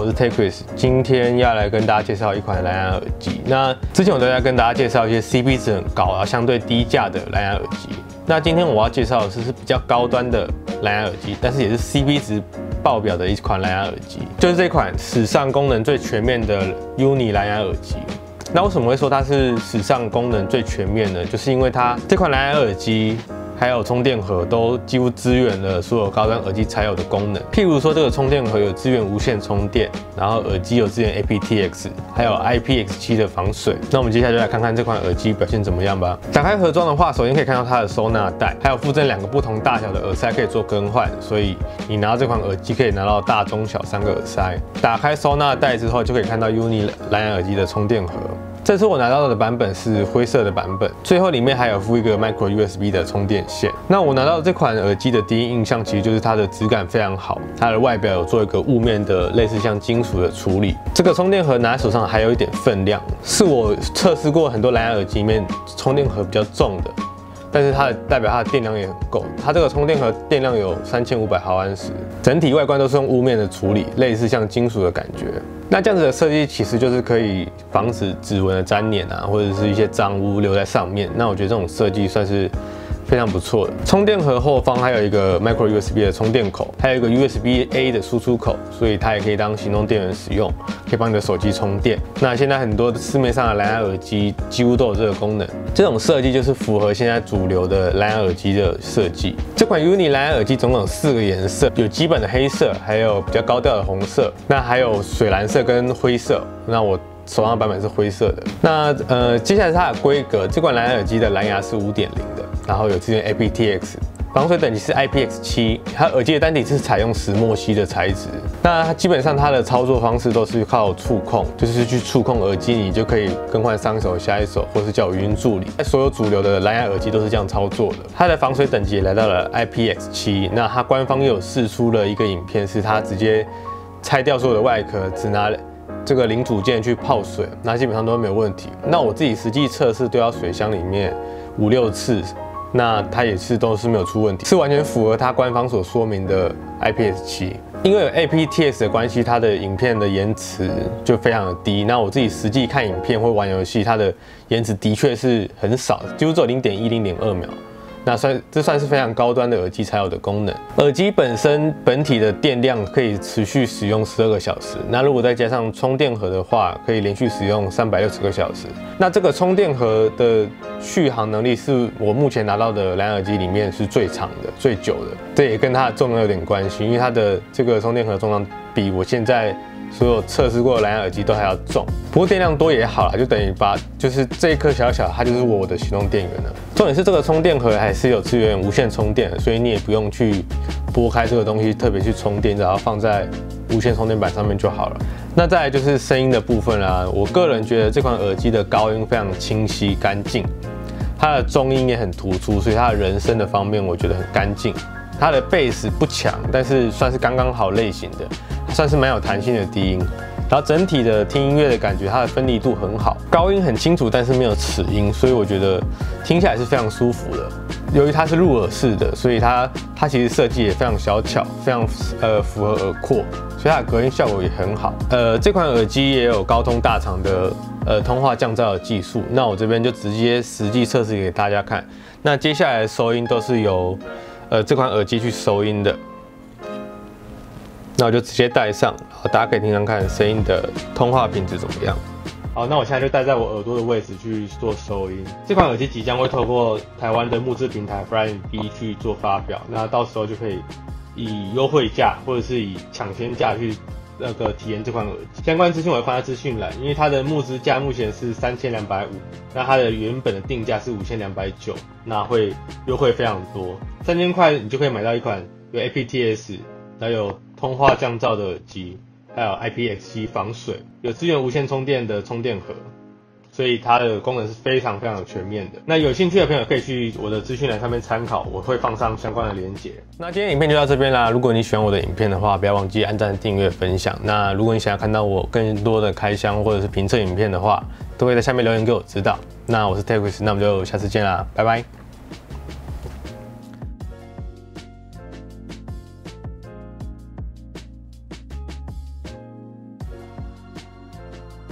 我是 Techris， 今天要来跟大家介绍一款蓝牙耳机。那之前我都在跟大家介绍一些 CP 值很高，然后相对低价的蓝牙耳机。那今天我要介绍的是比较高端的蓝牙耳机，但是也是 CP 值爆表的一款蓝牙耳机，就是这款史上功能最全面的 UNI 蓝牙耳机。 那为什么会说它是史上功能最全面呢？就是因为它这款蓝牙耳机还有充电盒都几乎支援了所有高端耳机才有的功能。譬如说，这个充电盒有支援无线充电，然后耳机有支援 APTX， 还有 IPX7 的防水。那我们接下来就来看看这款耳机表现怎么样吧。打开盒装的话，首先可以看到它的收纳袋，还有附赠两个不同大小的耳塞可以做更换，所以你拿到这款耳机可以拿到大、中、小三个耳塞。打开收纳袋之后，就可以看到 UNI 蓝牙耳机的充电盒。 这次我拿到的版本是灰色的版本，最后里面还有附一个 micro USB 的充电线。那我拿到这款耳机的第一印象其实就是它的质感非常好，它的外表有做一个雾面的类似像金属的处理。这个充电盒拿在手上还有一点分量，是我测试过很多蓝牙耳机里面充电盒比较重的，但是它的代表它的电量也很够。它这个充电盒电量有3500毫安时，整体外观都是用雾面的处理，类似像金属的感觉。 那这样子的设计其实就是可以防止指纹的粘连啊，或者是一些脏污留在上面。那我觉得这种设计算是非常不错的。充电盒后方还有一个 micro USB 的充电口，还有一个 USB A 的输出口，所以它也可以当行动电源使用，可以帮你的手机充电。那现在很多市面上的蓝牙耳机几乎都有这个功能，这种设计就是符合现在主流的蓝牙耳机的设计。这款 UNI 蓝牙耳机总共有4个颜色，有基本的黑色，还有比较高调的红色，那还有水蓝色 跟灰色，那我手上的版本是灰色的。那接下来是它的规格，这款蓝牙耳机的蓝牙是 5.0 的，然后有支援 APTX， 防水等级是 IPX7， 它耳机的单体是采用石墨烯的材质。那基本上它的操作方式都是靠触控，就是去触控耳机，你就可以更换上一手、下一手，或是叫语音助理。所有主流的蓝牙耳机都是这样操作的。它的防水等级也来到了 IPX7， 那它官方又有释出了一个影片，是它直接 拆掉所有的外壳，只拿这个零组件去泡水，那基本上都没有问题。那我自己实际测试丢到水箱里面5、6次，那它也是都是没有出问题，是完全符合它官方所说明的 IPX7。因为有 APTX 的关系，它的影片的延迟就非常的低。那我自己实际看影片或玩游戏，它的延迟的确是很少，几乎只有0.1、0.2秒。 那这算是非常高端的耳机才有的功能。耳机本身本体的电量可以持续使用12个小时，那如果再加上充电盒的话，可以连续使用360个小时。那这个充电盒的续航能力是我目前拿到的蓝牙耳机里面是最长的、最久的，这也跟它的重量有点关系，因为它的这个充电盒重量比我现在 所有测试过的蓝牙耳机都还要重，不过电量多也好啦，就等于就是这一颗小小，它就是我的行动电源了。重点是这个充电盒还是有支援无线充电的，所以你也不用去拨开这个东西特别去充电，只要放在无线充电板上面就好了。那再来就是声音的部分啦，我个人觉得这款耳机的高音非常清晰干净，它的中音也很突出，所以它的人声的方面我觉得很干净。 它的贝斯不强，但是算是刚刚好类型的，算是蛮有弹性的低音。然后整体的听音乐的感觉，它的分离度很好，高音很清楚，但是没有齿音，所以我觉得听下来是非常舒服的。由于它是入耳式的，所以它其实设计也非常小巧，非常符合耳廓，所以它的隔音效果也很好。这款耳机也有高通大厂的 通话降噪的技术，那我这边就直接实际测试给大家看。那接下来的收音都是由这款耳机去收音的。那我就直接戴上，然后大家可以听听看声音的通话品质怎么样。好，那我现在就戴在我耳朵的位置去做收音。这款耳机即将会透过台湾的募资平台 frymeb 去做发表，那到时候就可以以优惠价或者是以抢先价去 那个体验这款耳机，相关资讯我会放在资讯栏，因为它的募资价目前是3250，那它的原本的定价是5290，那会优惠非常多，3000块你就可以买到一款有 APTX， 还有通话降噪的耳机，还有 IPX7 防水，有支援无线充电的充电盒，所以它的功能是非常非常全面的。那有兴趣的朋友可以去我的资讯栏上面参考，我会放上相关的连结。那今天影片就到这边啦。如果你喜欢我的影片的话，不要忘记按赞、订阅、分享。那如果你想要看到我更多的开箱或者是评测影片的话，都会在下面留言给我知道。那我是 Techris， 那我们就下次见啦，拜拜。